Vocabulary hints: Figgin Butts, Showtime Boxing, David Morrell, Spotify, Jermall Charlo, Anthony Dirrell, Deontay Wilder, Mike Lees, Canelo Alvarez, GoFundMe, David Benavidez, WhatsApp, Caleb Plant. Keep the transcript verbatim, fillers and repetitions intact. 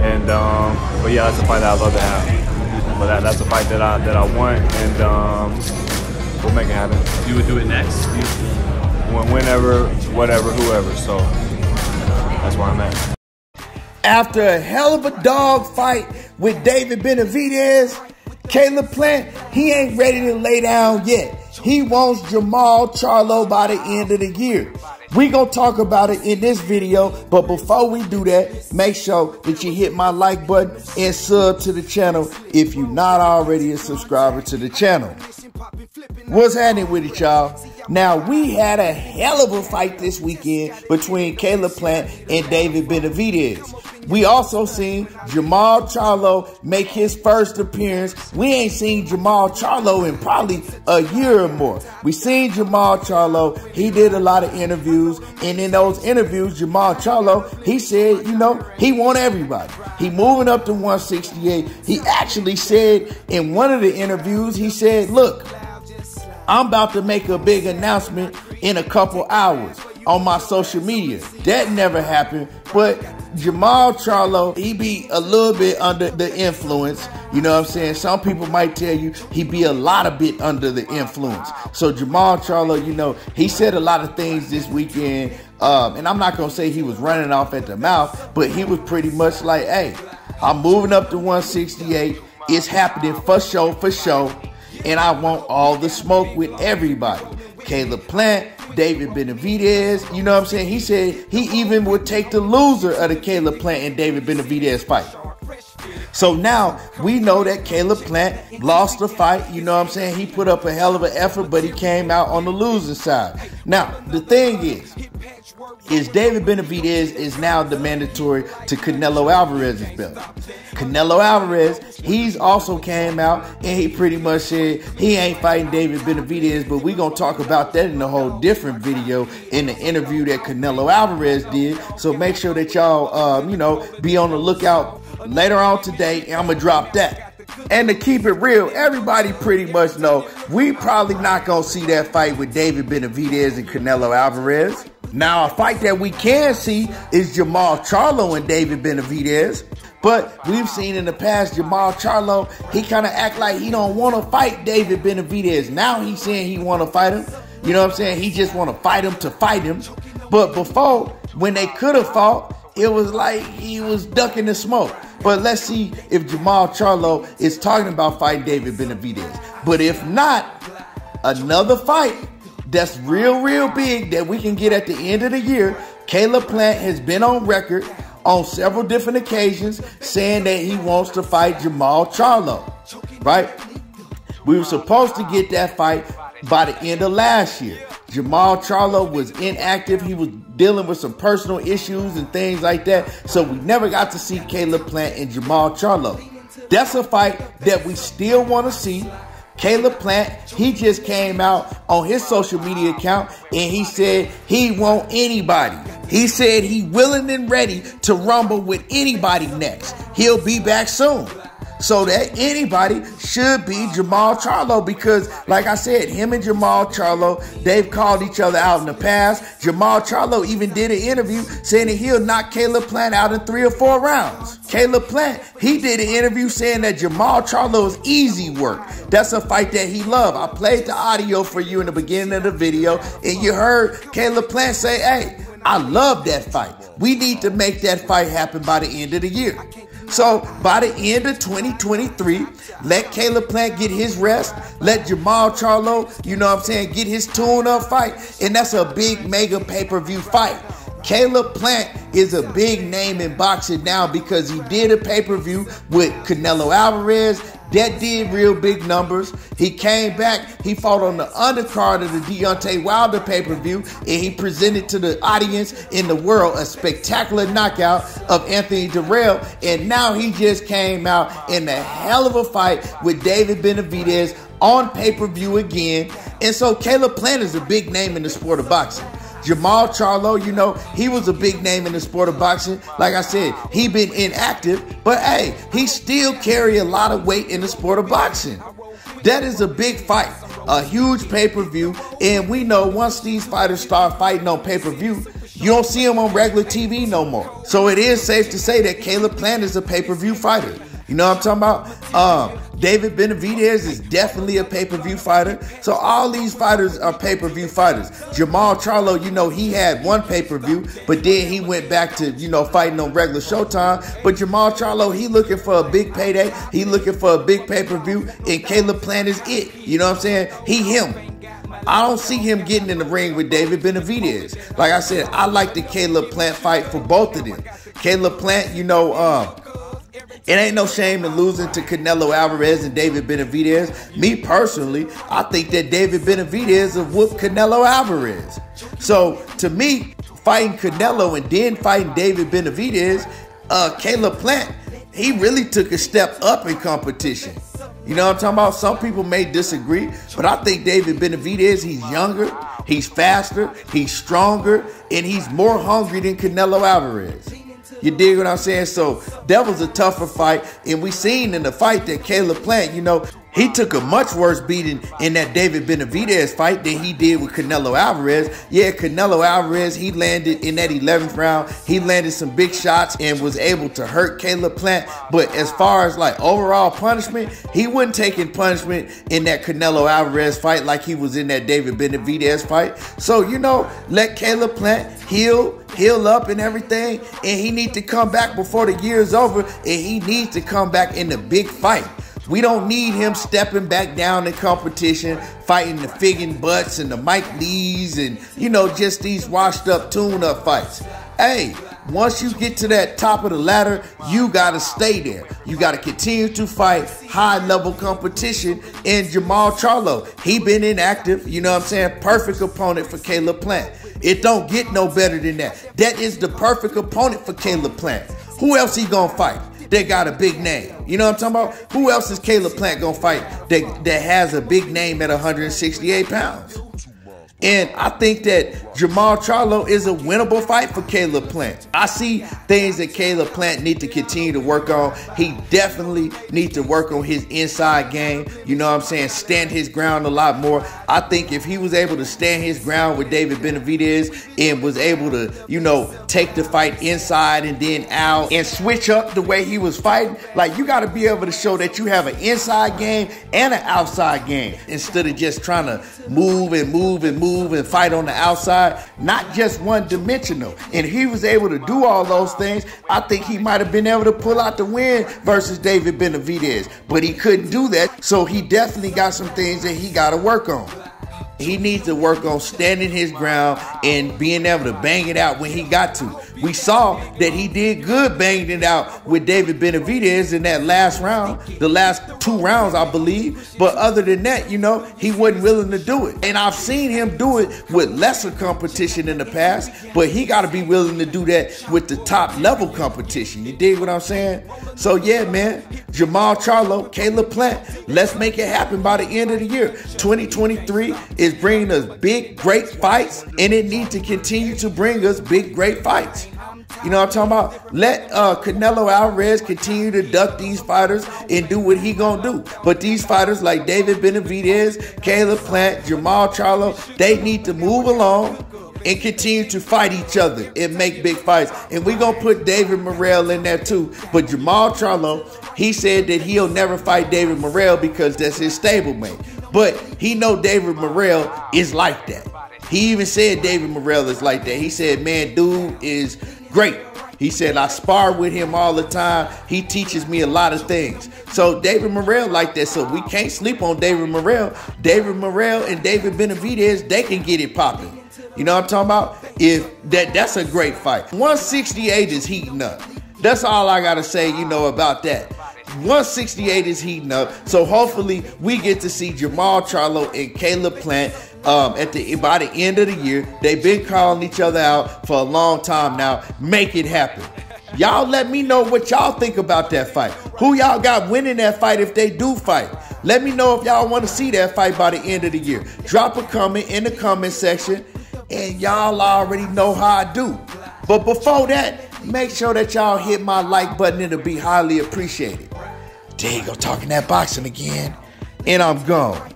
And um, but yeah, that's a fight that I'd love to have. But that, that's a fight that I that I want, and um, we'll make it happen. You would do it next? Whenever, whatever, whoever. So that's where I'm at. After a hell of a dog fight with David Benavidez, Caleb Plant, he ain't ready to lay down yet. He wants Jermall Charlo by the end of the year. We gonna talk about it in this video, but before we do that, make sure that you hit my like button and sub to the channel if you're not already a subscriber to the channel. What's happening with it, y'all? Now, we had a hell of a fight this weekend between Caleb Plant and David Benavidez. We also seen Jermall Charlo make his first appearance. We ain't seen Jermall Charlo in probably a year or more. We seen Jermall Charlo. He did a lot of interviews. And in those interviews, Jermall Charlo, he said, you know, he want everybody. He moving up to one sixty-eight. He actually said in one of the interviews, he said, look, I'm about to make a big announcement in a couple hours on my social media. That never happened, but Jermall Charlo, he be a little bit under the influence. You know what I'm saying? Some people might tell you he be a lot of bit under the influence. So Jermall Charlo, you know, he said a lot of things this weekend. Um, and I'm not going to say he was running off at the mouth, but he was pretty much like, hey, I'm moving up to one sixty-eight. It's happening for sure, for sure. And I want all the smoke with everybody. Caleb Plant, David Benavidez, you know what I'm saying? He said he even would take the loser of the Caleb Plant and David Benavidez fight. So now we know that Caleb Plant lost the fight. You know what I'm saying? He put up a hell of an effort, but he came out on the losing side. Now, the thing is, is David Benavidez is now the mandatory to Canelo Alvarez's belt. Canelo Alvarez, he's also came out and he pretty much said he ain't fighting David Benavidez, but we're going to talk about that in a whole different video in the interview that Canelo Alvarez did. So make sure that y'all, um, you know, be on the lookout later on today, and I'm going to drop that. And to keep it real, everybody pretty much know we probably not going to see that fight with David Benavidez and Canelo Alvarez. Now, a fight that we can see is Jermall Charlo and David Benavidez. But we've seen in the past, Jermall Charlo, he kind of act like he don't want to fight David Benavidez. Now he's saying he want to fight him. You know what I'm saying? He just want to fight him to fight him. But before, when they could have fought, it was like he was ducking the smoke. But let's see if Jermall Charlo is talking about fighting David Benavidez. But if not, another fight that's real, real big that we can get at the end of the year. Caleb Plant has been on record on several different occasions saying that he wants to fight Jermall Charlo, right? We were supposed to get that fight by the end of last year. Jermall Charlo was inactive. He was dealing with some personal issues and things like that. So we never got to see Caleb Plant and Jermall Charlo. That's a fight that we still want to see. Caleb Plant, he just came out on his social media account and he said he won't anybody. He said he willing and ready to rumble with anybody next. He'll be back soon. So that anybody should be Jermall Charlo, because like I said, him and Jermall Charlo, they've called each other out in the past. Jermall Charlo even did an interview saying that he'll knock Caleb Plant out in three or four rounds. Caleb Plant, he did an interview saying that Jermall Charlo is easy work. That's a fight that he loved. I played the audio for you in the beginning of the video, and you heard Caleb Plant say, hey, I love that fight. We need to make that fight happen by the end of the year. So by the end of twenty twenty-three, let Caleb Plant get his rest. Let Jermall Charlo, you know what I'm saying, get his tune-up fight. And that's a big mega pay-per-view fight. Caleb Plant is a big name in boxing now because he did a pay-per-view with Canelo Alvarez. That did real big numbers. He came back. He fought on the undercard of the Deontay Wilder pay-per-view, and he presented to the audience in the world a spectacular knockout of Anthony Dirrell. And now he just came out in a hell of a fight with David Benavidez on pay-per-view again. And so Caleb Plant is a big name in the sport of boxing. Jermall Charlo, you know, he was a big name in the sport of boxing. Like I said, he been inactive, but hey, he still carry a lot of weight in the sport of boxing. That is a big fight, a huge pay-per-view, and we know once these fighters start fighting on pay-per-view, You don't see him on regular T V no more. So it is safe to say that Caleb Plant is a pay-per-view fighter. You know what I'm talking about? Um, David Benavidez is definitely a pay-per-view fighter. So all these fighters are pay-per-view fighters. Jermall Charlo, you know, he had one pay-per-view, but then he went back to, you know, fighting on regular Showtime. But Jermall Charlo, he looking for a big payday. He looking for a big pay-per-view, and Caleb Plant is it. You know what I'm saying? He him. I don't see him getting in the ring with David Benavidez. Like I said, I like the Caleb Plant fight for both of them. Caleb Plant, you know, um, it ain't no shame in losing to Canelo Alvarez and David Benavidez. Me personally, I think that David Benavidez will whoop Canelo Alvarez. So, to me, fighting Canelo and then fighting David Benavidez, uh, Caleb Plant, he really took a step up in competition. You know what I'm talking about? Some people may disagree, but I think David Benavidez, he's younger, he's faster, he's stronger, and he's more hungry than Canelo Alvarez. You dig what I'm saying? So that was a tougher fight, and we seen in the fight that Caleb Plant, you know, he took a much worse beating in that David Benavidez fight than he did with Canelo Alvarez. Yeah, Canelo Alvarez, he landed in that eleventh round. He landed some big shots and was able to hurt Caleb Plant. But as far as like overall punishment, he wasn't taking punishment in that Canelo Alvarez fight like he was in that David Benavidez fight. So, you know, let Caleb Plant heal, heal up and everything. And he needs to come back before the year's over. And he needs to come back in the big fight. We don't need him stepping back down in competition, fighting the Figgin Butts and the Mike Lees and, you know, just these washed up, tune up fights. Hey, once you get to that top of the ladder, you got to stay there. You got to continue to fight high level competition. And Jermall Charlo, he been inactive, you know what I'm saying? Perfect opponent for Caleb Plant. It don't get no better than that. That is the perfect opponent for Caleb Plant. Who else he gonna fight? They got a big name. You know what I'm talking about? Who else is Caleb Plant going to fight that, that has a big name at one sixty-eight pounds? And I think that Jermall Charlo is a winnable fight for Caleb Plant. I see things that Caleb Plant need to continue to work on. He definitely needs to work on his inside game. You know what I'm saying? Stand his ground a lot more. I think if he was able to stand his ground with David Benavidez and was able to, you know, take the fight inside and then out and switch up the way he was fighting, like you got to be able to show that you have an inside game and an outside game instead of just trying to move and move and move. and fight on the outside, not just one dimensional. And if he was able to do all those things, I think he might have been able to pull out the win versus David Benavidez, but he couldn't do that. So he definitely got some things that he got to work on. He needs to work on standing his ground and being able to bang it out when he got to. We saw that he did good banging it out with David Benavidez in that last round, the last two rounds, I believe. But other than that, you know, he wasn't willing to do it. And I've seen him do it with lesser competition in the past, but he got to be willing to do that with the top level competition. You dig what I'm saying? So, yeah, man, Jermall Charlo, Caleb Plant, let's make it happen by the end of the year. twenty twenty-three is bringing us big, great fights, and it needs to continue to bring us big, great fights. You know what I'm talking about? Let uh, Canelo Alvarez continue to duck these fighters and do what he gonna do. But these fighters like David Benavidez, Caleb Plant, Jermall Charlo, they need to move along and continue to fight each other and make big fights. And we gonna put David Morrell in there too. But Jermall Charlo, he said that he'll never fight David Morrell because that's his stablemate. But he know David Morrell is like that. He even said David Morrell is like that. He said, man, dude is great. He said, I spar with him all the time. He teaches me a lot of things. So David Morrell like that. So we can't sleep on David Morrell. David Morrell and David Benavidez, they can get it popping. You know what I'm talking about? If that, that's a great fight. one sixty-eight is heating up. That's all I got to say, you know, about that. one sixty-eight is heating up, so hopefully we get to see Jermall Charlo and Caleb Plant um, at the by the end of the year. They've been calling each other out for a long time now. Make it happen. Y'all let me know what y'all think about that fight. Who y'all got winning that fight if they do fight? Let me know if y'all want to see that fight by the end of the year. Drop a comment in the comment section, and y'all already know how I do. But before that, make sure that y'all hit my like button. It'll be highly appreciated. There you go, talking that boxing again. And I'm gone.